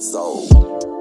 soul.